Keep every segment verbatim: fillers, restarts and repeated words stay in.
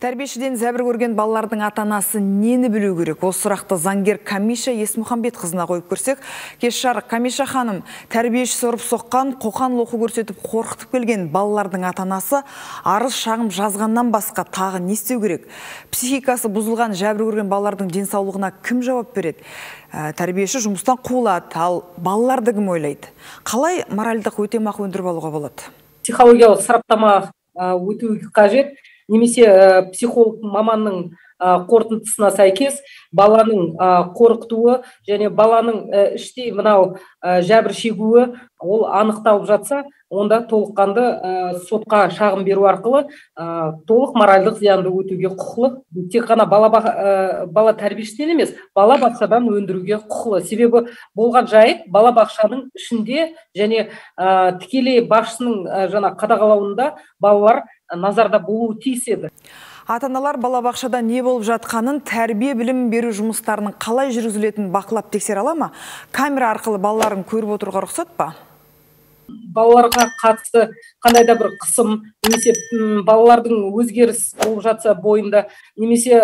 Тәрбиешіден зәбір көрген балалардың ата-анасы нені білу керек? Осы сұрақты заңгер Камиша Есмұхамбетқызына қойып көрсек. Кеш жарық, Камиша ханым, тәрбиеші сорып соққан, қоқан лоқы көрсетіп қорқытып келген балалардың ата-анасы арыз шағым жазғаннан басқа тағы не істеу керек? Психикасы бұзылған зәбір көрген балалардың денсаулығына кім жауап береді? Тәрбиеші жұмыстан қуылады, ал балаларды кім ойлайды? Қалай моральдық өтемақы өндіріп алуға болады? Психологиялық сараптама өту қажет. Немесе психолог маманның қорытындысына сәйкес баланың қорқытуы және баланың іштей мынау жәбір шегуі ол анықталып жатса, онда толыққанды сотқа шағым беру арқылы толық моральдық зиянды өтеуге құқылы. Тек қана бала тәрбиешіден емес, бала бақшадан өндіруге құқылы. Себебі болған жайт бала бақшаның ішінде және тікелей басшының жаңа қадағалауында балалар назарда болуы тиіс еді. Ата-аналар балабақшада не болып жатқанын, тәрбие білім беру жұмыстарының қалай жүргізілетінін бақылап тексере ала ма? Камера арқылы балаларын көріп отыруға рұқсат па? Балаларға қатысты қандай да бір қысым, немесе балалардың өзгеріс болып жатса бойында, немесе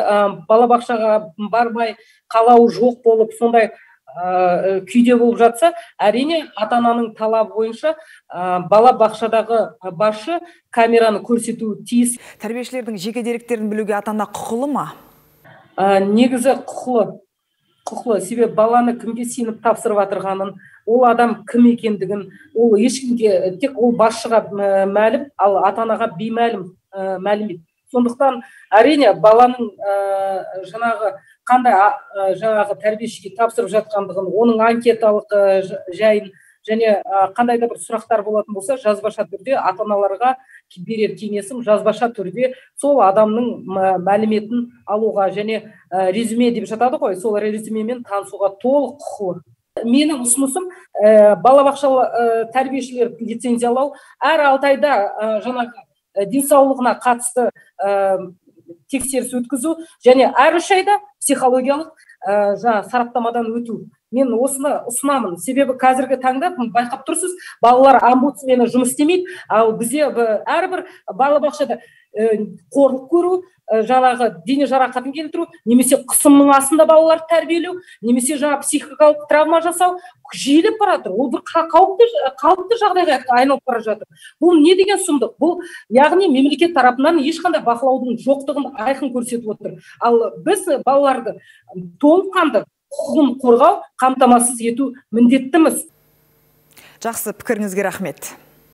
балабақшаға бармай қалауы жоқ болып, сондай күйде болып жатса, әрине ата-ананың талабы бойынша бала бақшадағы басшы камераны көрсетуі тиіс. Тәрбиешілердің жеке деректерін білуге ата-ана құқылы ма? Негізі құқылы. Құқылы, себебі баланы кімге сеніп тапсырып жатырғанын, ол адам кім екендігін, ол ешкімге, тек ол басшыға мәлім, ал ата-анаға беймәлім мәлімет. Сондықтан әрине баланың жаңағы қандай жаңағы тәрбиешіге тапсырып жатқандығын, оның анкеталық жайын және қандай да бір сұрақтар болатын болса, жазбаша түрде ата-аналарға берер кеңесім жазбаша түрде сол адамның мәліметін алуға және резюме деп жатады ғой, сол резюмемен танысуға толық құқылы. Менің ұсынысым балабақша тәрбиешілерді лицензиялау, әр алты айда жаңағы денсаулығына қатысты тексеріс өткізу және әр үш айда психологиялық сараптамадан өту. Мен осыны ұсынамын, себебі қазіргі таңда байқап тұрсыз, балалар омбудсмені жұмыс істемейді, ал бізде әрбір балабақшада қорлық көру, жаңағы дене жарақатын келтіру, немесе қысымның астында балалар тәрбиелеу, немесе жаңа психикалық травма жасау жиіліп бара жатыр. Ол бір қауіпті жағдайға айналып бара жатыр. Бұл не деген сұмдық? Бұл яғни мемлекет тарапынан ешқандай бақылаудың жоқтығын айқын көрсетіп отыр. Ал біз балаларды толыққанды құқығын қорғау, қамтамасыз ету міндеттіміз. Жақсы, пікіріңізге рахмет.